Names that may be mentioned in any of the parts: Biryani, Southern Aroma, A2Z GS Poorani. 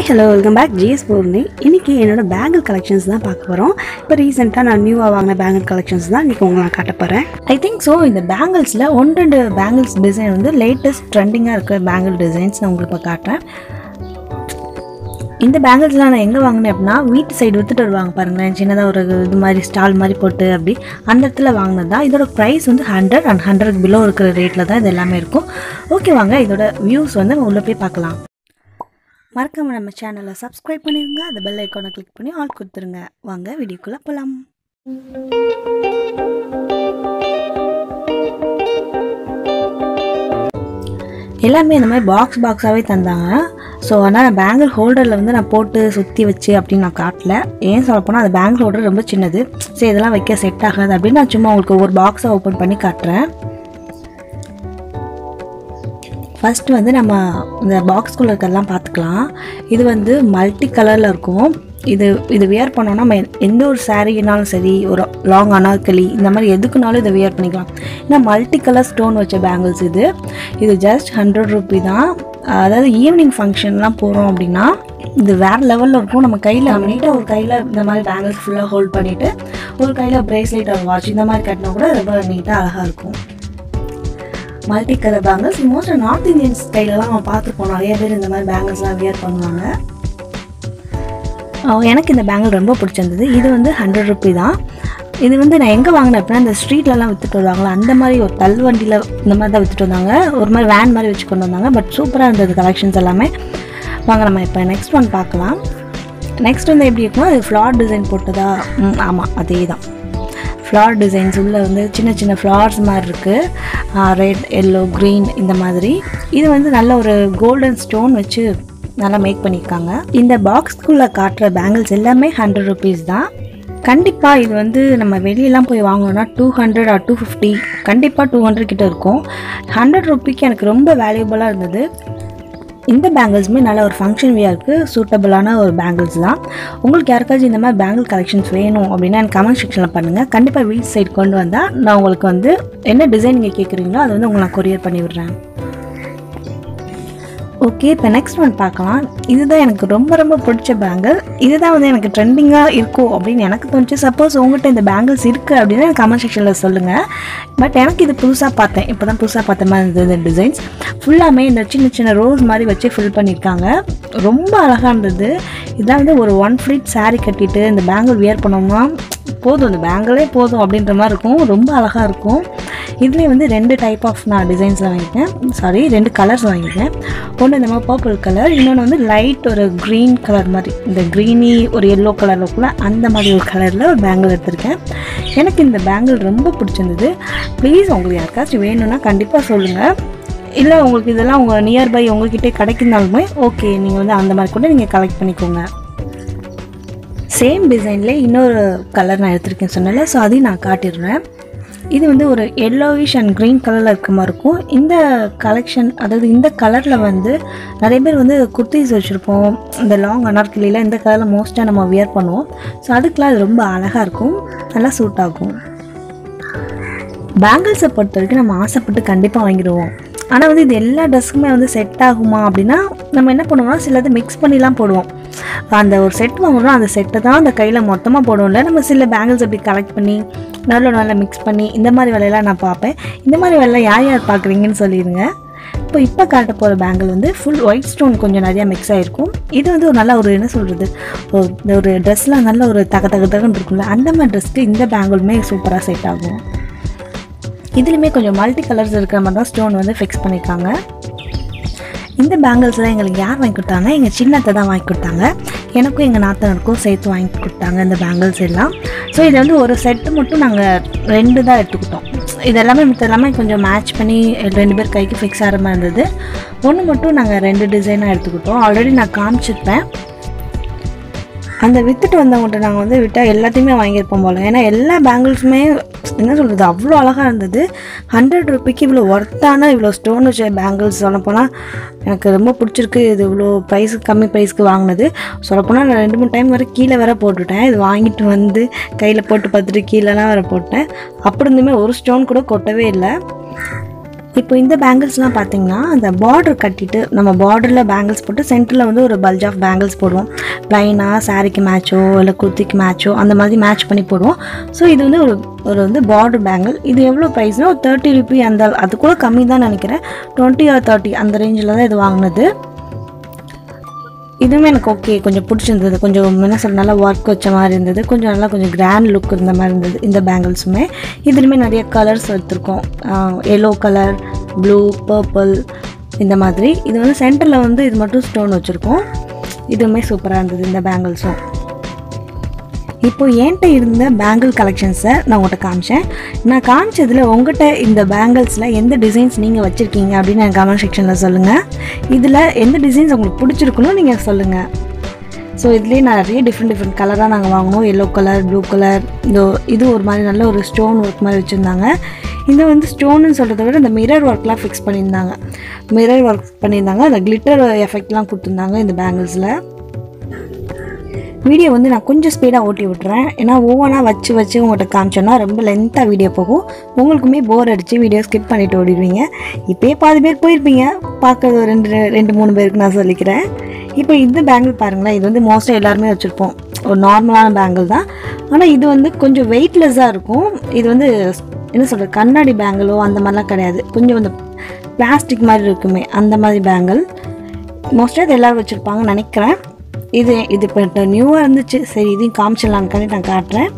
Hi, hello, welcome back. GS Poorani. இன்னைக்கு என்னோட bangle collections தான் பார்க்க போறோம். இப்போ ரீசன்ட்டா நான் நியூவா வாங்கின bangle collections தான் இன்னைக்கு உங்களுக்கு காட்ட போறேன். I think so இந்த bangles-ல one ரெண்டு bangles design வந்து latest trending-ஆ இருக்க bangle designs நான் உங்களுக்கு இப்ப காட்டுறேன். இந்த பேங்கிள்ஸ்லாம் நான் எங்கே வாங்கினேன் அப்படின்னா வீட்டு சைடு விற்றுட்டு வருவாங்க பாருங்களேன், சின்னதாக ஒரு இது மாதிரி ஸ்டால் மாதிரி போட்டு அப்படி அந்த இடத்துல வாங்கினது தான். இதோட ப்ரைஸ் வந்து 100 and 100 பிலோ இருக்கிற ரேட்டில் தான் இது எல்லாமே இருக்கும். ஓகே, வாங்க இதோட வியூஸ் வந்து நம்ம உள்ளே போய் பார்க்கலாம். மறக்காமல் நம்ம சேனலை சப்ஸ்கிரைப் பண்ணிடுங்க, அந்த பெல் ஐக்கானை கிளிக் பண்ணி ஆல் கொடுத்துருங்க. வாங்க வீடியோக்குள்ளே போகலாம். எல்லாமே இந்த மாதிரி பாக்ஸ் பாக்ஸாகவே தந்தாங்க. ஸோ ஆனால் நான் பேங்கிள் ஹோல்டரில் வந்து நான் போட்டு சுற்றி வச்சு அப்படின்னு நான் காட்டல. ஏன் சொல்ல போனால் அது பேங்கிள் ஹோல்டர் ரொம்ப சின்னது, சரி இதெல்லாம் வைக்க செட் ஆகாது அப்படின்னு நான் சும்மா உங்களுக்கு ஒரு பாக்ஸை ஓப்பன் பண்ணி காட்டுறேன். ஃபஸ்ட்டு வந்து நம்ம இந்த பாக்ஸ்குள்ளே இருக்கிறதெல்லாம் பார்த்துக்கலாம். இது வந்து மல்டி கலரில் இருக்கும். இது வியர் பண்ணோன்னா நம்ம எந்த ஒரு சாரீனாலும் சரி, ஒரு லாங் அனார்கலி இந்த மாதிரி எதுக்குனாலும் இதை வியர் பண்ணிக்கலாம். ஏன்னா மல்டி கலர் ஸ்டோன் வச்ச பேங்கிள்ஸ் இது. இது ஜஸ்ட் 100 ரூபீ தான். அதாவது ஈவினிங் ஃபங்க்ஷன்லாம் போகிறோம் அப்படின்னா இது வேறு லெவலில் இருக்கும். நம்ம கையில் நீட்டாக ஒரு கையில் இந்த மாதிரி பேங்கிள்ஸ் ஃபுல்லாக ஹோல்ட் பண்ணிவிட்டு ஒரு கையில் ப்ரேஸ்லெட் ஒரு வாட்ச் இந்த மாதிரி கட்டினா கூட ரொம்ப நீட்டாக அழகாக இருக்கும். மல்டி கலர் பேங்கிள்ஸ் மோஸ்ட்டாக நார்த் இந்தியன் ஸ்டைலெலாம் நம்ம பார்த்துருப்போம். நிறைய பேர் இந்த மாதிரி பேங்கிள்ஸ்லாம் வியர் பண்ணுவாங்க. எனக்கு இந்த பேங்கிள் ரொம்ப பிடிச்சிருந்தது. இது வந்து 100 ரூபீ தான். இது வந்து நான் எங்கே வாங்கினேன் அப்படின்னா இந்த ஸ்ட்ரீட்லலாம் விற்றுட்டு வருவாங்களா அந்த மாதிரி ஒரு தள்ளுவண்டியில் இந்த மாதிரி தான் விற்றுட்டு வந்தாங்க. ஒரு மாதிரி வேன் மாதிரி வச்சு கொண்டு வந்தாங்க. பட் சூப்பராக இருந்தது கலெக்ஷன்ஸ் எல்லாமே. வாங்க நம்ம இப்போ நெக்ஸ்ட் ஒன் பார்க்கலாம். நெக்ஸ்ட் வந்து எப்படி இருக்குன்னா அது ஃப்ளார் டிசைன் போட்டதா? ஆமாம், அதே தான். ஃப்ளார் டிசைன்ஸ் உள்ளே வந்து சின்ன சின்ன ஃப்ளார்ஸ் மாதிரி இருக்குது. ரெட், எல்லோ, க்ரீன் இந்த மாதிரி. இது வந்து நல்ல ஒரு கோல்டன் ஸ்டோன் வச்சு நல்லா மேக் பண்ணியிருக்காங்க. இந்த பாக்ஸ்குள்ளே காட்டுற பேங்கிள்ஸ் எல்லாமே 100 ரூபீஸ் தான். கண்டிப்பாக இது வந்து நம்ம வெளியெல்லாம் போய் வாங்கணும்னா 200 or 250, கண்டிப்பாக 200 கிட்ட இருக்கும். 100 ரூபீக்கு எனக்கு ரொம்ப வேல்யூபுளாக இருந்தது. இந்த பேங்கிள்ஸுமே நல்ல ஒரு ஃபங்க்ஷன் வியருக்கு சூட்டபுளான ஒரு பேங்கிள்ஸ் தான். உங்களுக்கு யாருக்காச்சும் இந்த மாதிரி பேங்கிள் கலெக்ஷன்ஸ் வேணும் அப்படின்னா எனக்கு கமெண்ட் செக்ஷனில் பண்ணுங்கள். கண்டிப்பாக வீட் சைட் கொண்டு வந்தால் நான் உங்களுக்கு வந்து என்ன டிசைன் நீங்கள் கேட்குறீங்களோ அது வந்து உங்களுக்கு நான் கொரியர் பண்ணி விடுறேன். ஓகே, இப்போ நெக்ஸ்ட் ஒன் பார்க்கலாம். இதுதான் எனக்கு ரொம்ப ரொம்ப பிடிச்ச பேங்கிள். இதுதான் வந்து எனக்கு ட்ரெண்டிங்காக இருக்கும் அப்படின்னு எனக்கு தோணுச்சு. சப்போஸ் உங்கள்கிட்ட இந்த பேங்கிள்ஸ் இருக்குது அப்படின்னா எனக்கு கமெண்ட் செக்ஷனில் சொல்லுங்கள். பட் எனக்கு இது புதுசாக பார்த்தேன், இப்போ தான் புதுசாக பார்த்த மாதிரி இருந்தது. இந்த டிசைன்ஸ் ஃபுல்லாமே இந்த சின்ன சின்ன ரோஸ் மாதிரி வச்சு ஃபில் பண்ணியிருக்காங்க. ரொம்ப அழகாக இருந்தது. இதான் வந்து ஒரு 1 ஃப்ளீட் சாரீ கட்டிட்டு இந்த பேங்கிள் வியர் பண்ணோம்னா போதும், இந்த பேங்கிளே போதும் அப்படின்ற மாதிரி இருக்கும். ரொம்ப அழகாக இருக்கும். இதுலேயே வந்து 2 டைப் ஆஃப் நான் டிசைன்ஸில் வாங்கிட்டேன். சாரி, 2 கலர்ஸ் வாங்கிட்டேன். ஒன்று இந்த மாதிரி பர்பிள் கலர், இன்னொன்று வந்து லைட் ஒரு க்ரீன் கலர் மாதிரி, இந்த க்ரீனி ஒரு எல்லோ கலரில் கூட அந்த மாதிரி ஒரு கலரில் ஒரு பேங்கிள் எடுத்திருக்கேன். எனக்கு இந்த பேங்கிள் ரொம்ப பிடிச்சிருந்தது. ப்ளீஸ் உங்களுக்கு யாருக்காச்சும் வேணும்னா கண்டிப்பாக சொல்லுங்கள். இல்லை உங்களுக்கு இதெல்லாம் உங்கள் நியர்பை உங்கள்கிட்டே கிடைக்குனாலுமே ஓகே, நீங்கள் வந்து அந்த மாதிரி கூட நீங்கள் கலெக்ட் பண்ணிக்கோங்க. சேம் டிசைன்லேயே இன்னொரு கலர் நான் எடுத்திருக்கேன் சொன்னல, ஸோ அதையும் நான் காட்டிடுறேன். இது வந்து ஒரு எல்லோவிஷ் அண்ட் க்ரீன் கலரில் இருக்க மாதிரி இருக்கும். இந்த கலெக்ஷன், அதாவது இந்த கலரில் வந்து நிறைய பேர் வந்து குர்த்திஸ் வச்சுருப்போம். இந்த லாங் அனார்கலியில் இந்த கலரில் மோஸ்ட்டாக நம்ம வியர் பண்ணுவோம். ஸோ அதுக்கெலாம் அது ரொம்ப அழகாக இருக்கும், நல்லா சூட் ஆகும். பேங்கிள்ஸை பொறுத்த வரைக்கும் நம்ம ஆசைப்பட்டு கண்டிப்பாக வாங்கிடுவோம். ஆனால் வந்து இது எல்லா ட்ரெஸ்ஸுமே வந்து செட் ஆகுமா அப்படின்னா நம்ம என்ன பண்ணுவோம்னா சிலது மிக்ஸ் பண்ணிலாம் போடுவோம். அந்த ஒரு செட் வாங்குறோம், அந்த செட்டை தான் அந்த கையில் மொத்தமாக போடுவோம்ல. நம்ம சில பேங்கிள்ஸ் அப்படி கலெக்ட் பண்ணி நல்லா மிக்ஸ் பண்ணி இந்த மாதிரி வேலையெல்லாம் நான் பார்ப்பேன். இந்த மாதிரி வேலையெல்லாம் யார் யார் பார்க்குறீங்கன்னு சொல்லிடுங்க. இப்போ காட்ட போகிற பேங்கிள் வந்து ஃபுல் ஒயிட் ஸ்டோன் கொஞ்சம் நிறையா மிக்ஸ் ஆகிருக்கும். இது வந்து ஒரு நல்ல ஒரு என்ன சொல்கிறது, ஒரு ட்ரெஸ்லாம் நல்ல ஒரு தகன்னு இருக்கும்ல, அந்த மாதிரி ட்ரெஸ்க்கு இந்த பேங்கிளுமே சூப்பராக செட் ஆகும். இதுலேயுமே கொஞ்சம் மல்டி கலர்ஸ் இருக்கிற மாதிரி தான் ஸ்டோன் வந்து ஃபிக்ஸ் பண்ணியிருக்காங்க. இந்த பேங்கிள்ஸ்லாம் எங்களுக்கு யார் வாங்கி கொடுத்தாங்க? எங்கள் சின்னத்தை தான் வாங்கி கொடுத்தாங்க. எனக்கும் எங்கள் நாத்தனருக்கும் சேர்த்து வாங்கி கொடுத்தாங்க இந்த பேங்கிள்ஸ் எல்லாம். ஸோ இதில் வந்து ஒரு செட்டு மட்டும் நாங்கள் 2 தான் எடுத்துக்கிட்டோம். இது எல்லாமே மற்றெல்லாமே கொஞ்சம் மேட்ச் பண்ணி 2 பேர் கைக்கு ஃபிக்ஸ் ஆகிற மாதிரி இருந்தது. ஒன்று மட்டும் நாங்கள் 2 டிசைனாக எடுத்துக்கிட்டோம். ஆல்ரெடி நான் காமிச்சிருப்பேன். அந்த விற்றுட்டு வந்தவங்கள்ட்ட நாங்கள் வந்து விட்டால் எல்லாத்தையுமே வாங்கியிருப்போம் போல. ஏன்னா எல்லா பேங்கிள்ஸுமே என்ன சொல்கிறது அவ்வளோ அழகாக இருந்தது. 100 ரூபீக்கு இவ்வளோ ஒர்த்தான இவ்வளோ ஸ்டோன் வச்ச பேங்கிள்ஸ் சொல்லப்போனால் எனக்கு ரொம்ப பிடிச்சிருக்கு. இது இவ்வளோ ப்ரைஸுக்கு கம்மி ப்ரைஸ்க்கு வாங்கினது. சொல்லப்போனால் நான் 2-3 டைம் வரை கீழே வேற போட்டுவிட்டேன். இது வாங்கிட்டு வந்து கையில் போட்டு பார்த்துட்டு கீழேலாம் வேற போட்டேன். அப்படி இருந்துமே ஒரு ஸ்டோன் கூட கொட்டவே இல்லை. இப்போ இந்த பேங்கிள்ஸ்லாம் பாத்தீங்கன்னா அந்த border கட்டிட்டு நம்ம borderல பேங்கிள்ஸ் போட்டு சென்டர்ல வந்து ஒரு bulge of bangles போடுவோம். ப்ளைனா சாரிக்கு மேட்சோ இல்ல குர்த்திக்கு மேட்சோ அந்த மாதிரி மேட்ச் பண்ணி போடுவோம். சோ இது வந்து ஒரு வந்து border bangle. இது எவ்வளவு பிரைஸ்னா 30 ரூபாய் அந்த அதுக்குள்ள கம்மி தான் நினைக்கிறேன். 20 or 30 அந்த ரேஞ்சில தான் இது வாங்குனது. இதுமே எனக்கு ஓகே கொஞ்சம் பிடிச்சிருந்தது. கொஞ்சம் மினசல் நல்லா ஒர்க் வச்ச மாதிரி இருந்தது. கொஞ்சம் நல்லா கொஞ்சம் கிராண்ட் லுக் இருந்த மாதிரி இருந்தது இந்த பேங்கிள்ஸுமே. இதுலேயுமே நிறைய கலர்ஸ் எடுத்துருக்கோம். எல்லோ கலர், ப்ளூ, பர்பிள் இந்த மாதிரி. இது வந்து சென்டரில் வந்து இது மட்டும் ஸ்டோன் வச்சுருக்கோம். இதுவுமே சூப்பராக இருந்தது இந்த பேங்கிள்ஸும். இப்போது என்கிட்ட இருந்த பேங்கிள் கலெக்ஷன்ஸை நான் உங்கள்கிட்ட காமிச்சேன். நான் காமிச்சதில் உங்கள்கிட்ட இந்த பேங்கிள்ஸில் எந்த டிசைன்ஸ் நீங்கள் வச்சுருக்கீங்க அப்படின்னு எனக்கு கமெண்ட் செக்ஷனில் சொல்லுங்கள். இதில் எந்த டிசைன்ஸ் உங்களுக்கு பிடிச்சிருக்கணும் நீங்கள் சொல்லுங்கள். ஸோ இதுலேயே நிறைய டிஃப்ரெண்ட் கலராக நாங்கள் வாங்கினோம். எல்லோ கலர், ப்ளூ கலர், இது ஒரு மாதிரி நல்ல ஒரு ஸ்டோன் ஒர்க் மாதிரி வச்சுருந்தாங்க. இந்த வந்து ஸ்டோன்னு சொல்கிறத விட இந்த மிரர் ஒர்க்லாம் ஃபிக்ஸ் பண்ணியிருந்தாங்க. மிரர் ஒர்க் பண்ணியிருந்தாங்க. அந்த கிளிட்டர் எஃபெக்ட்லாம் கொடுத்துருந்தாங்க இந்த பேங்கிள்ஸில். வீடியோ வந்து நான் கொஞ்சம் ஸ்பீடாக ஓட்டி விட்டுறேன். ஏன்னா ஒவ்வொன்றா வச்சு உங்கள்கிட்ட காமிச்சோன்னா ரொம்ப லென்த்தாக வீடியோ போகும். உங்களுக்குமே போர் அடித்து வீடியோ ஸ்கிப் பண்ணிவிட்டு ஓடிடுவீங்க. இப்போயே பாதி பேர் போயிருப்பீங்க, பார்க்குறது ரெண்டு மூணு பேருக்கு நான் சொல்லிக்கிறேன். இப்போ இந்த பேங்கிள் பாருங்களேன். இது வந்து மோஸ்ட்டாக எல்லாருமே வச்சுருப்போம். ஒரு நார்மலான பேங்கிள் தான். ஆனால் இது வந்து கொஞ்சம் வெயிட்லெஸ்ஸாக இருக்கும். இது வந்து என்ன சொல்கிறது, கண்ணாடி பேங்கிளோ அந்த மாதிரிலாம் கிடையாது. கொஞ்சம் வந்து பிளாஸ்டிக் மாதிரி இருக்குமே அந்த மாதிரி பேங்கிள். மோஸ்ட்டாக இது எல்லோரும் வச்சுருப்பாங்கன்னு நினைக்கிறேன். இது இப்போ நியூவாக இருந்துச்சு, சரி இதையும் காமிச்சிடலான்னு நான் காட்டுறேன்.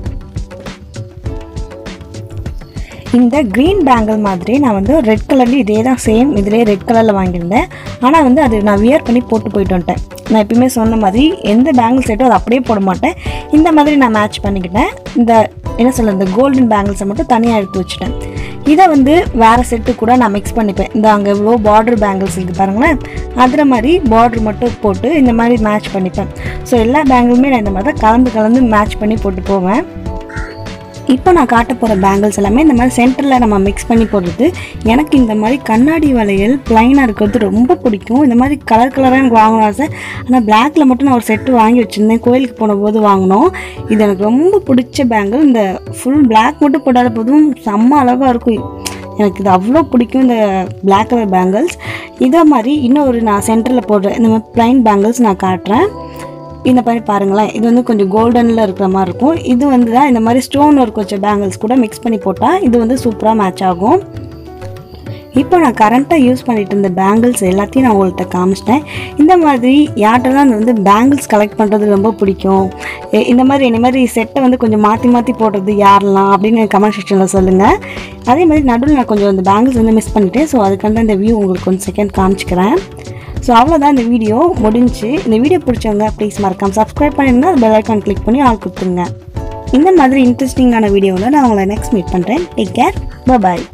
இந்த க்ரீன் பேங்கிள் மாதிரி நான் வந்து ரெட் கலர்லேயும் இதே தான் சேம் இதுலேயே ரெட் கலரில் வாங்கியிருந்தேன். ஆனால் வந்து அது நான் வியர் பண்ணி போட்டு போயிட்டு வந்துட்டேன். நான் எப்பயுமே சொன்ன மாதிரி எந்த பேங்கிள் செட்டும் அதை அப்படியே போட மாட்டேன். இந்த மாதிரி நான் மேட்ச் பண்ணிக்கிட்டேன். இந்த என்ன சொல்ல இந்த கோல்டன் பேங்கிள்ஸை மட்டும் தனியாக எடுத்து வச்சுட்டேன். இதை வந்து வேறு செட்டு கூட நான் மிக்ஸ் பண்ணிப்பேன். இந்த அங்கே எவ்வளோ பார்டர் பேங்கிள்ஸ் இருக்குது பாருங்களேன், அதில் மாதிரி பார்டர் மட்டும் போட்டு இந்த மாதிரி மேட்ச் பண்ணிப்பேன். ஸோ எல்லா பேங்கிளுமே நான் இந்த மாதிரி தான் கலந்து மேட்ச் பண்ணி போட்டு போவேன். இப்போ நான் காட்ட போகிற பேங்கிள்ஸ் எல்லாமே இந்த மாதிரி சென்டரில் நம்ம மிக்ஸ் பண்ணி போடுறது. எனக்கு இந்த மாதிரி கண்ணாடி வளையல் ப்ளைனாக இருக்கிறது ரொம்ப பிடிக்கும். இந்த மாதிரி கலராக எனக்கு வாங்கணும் ஆசை. ஆனால் பிளாக்கில் மட்டும் நான் ஒரு செட்டு வாங்கி வச்சுருந்தேன், கோயிலுக்கு போனபோது வாங்கினோம். இது எனக்கு ரொம்ப பிடிச்ச பேங்கிள். இந்த ஃபுல் பிளாக் மட்டும் போடாத போதும் செம்ம அழகாக இருக்கும். எனக்கு இது அவ்வளோ பிடிக்கும் இந்த பிளாக் கலர் பேங்கிள்ஸ். இதே மாதிரி இன்னொரு நான் சென்டரில் போடுறேன் இந்த மாதிரி ப்ளைன் பேங்கிள்ஸ் நான் காட்டுறேன். இந்த மாதிரி பாருங்களேன், இது வந்து கொஞ்சம் கோல்டனில் இருக்கிற மாதிரி இருக்கும். இது வந்து தான் இந்த மாதிரி ஸ்டோன் ஒர்க் வச்ச பேங்கிள்ஸ் கூட மிக்ஸ் பண்ணி போட்டால் இது வந்து சூப்பராக மேட்ச் ஆகும். இப்போ நான் கரண்ட்டாக யூஸ் பண்ணிகிட்டு இருந்த பேங்கிள்ஸ் எல்லாத்தையும் நான் உங்கள்கிட்ட காமிச்சிட்டேன். இந்த மாதிரி யார்ட்டெல்லாம் அது வந்து பேங்கிள்ஸ் கலெக்ட் பண்ணுறது ரொம்ப பிடிக்கும், இந்த மாதிரி என்ன மாதிரி செட்டை வந்து கொஞ்சம் மாற்றி போடுறது யாரெல்லாம் அப்படின்னு கமெண்ட் செக்ஷனில் சொல்லுங்கள். அதே மாதிரி நடுவில் நான் கொஞ்சம் அந்த பேங்கிள்ஸ் வந்து மிஸ் பண்ணிட்டேன். ஸோ அதுக்கான இந்த வியூ உங்களுக்கு கொஞ்சம் செகண்ட் காமிச்சிக்கிறேன். ஸோ அவ்வளோதான் இந்த வீடியோ முடிஞ்சு. இந்த வீடியோ பிடிச்சவங்க ப்ளீஸ் மறக்காமல் சப்ஸ்கிரைப் பண்ணிடுங்க. அது பெல் ஐக்கான் கிளிக் பண்ணி ஆல் கொடுத்துருங்க. இந்த மாதிரி இன்ட்ரெஸ்டிங்கான வீடியோவில் நான் உங்களை நெக்ஸ்ட் மீட் பண்ணுறேன். டேக் கேர், பாய்.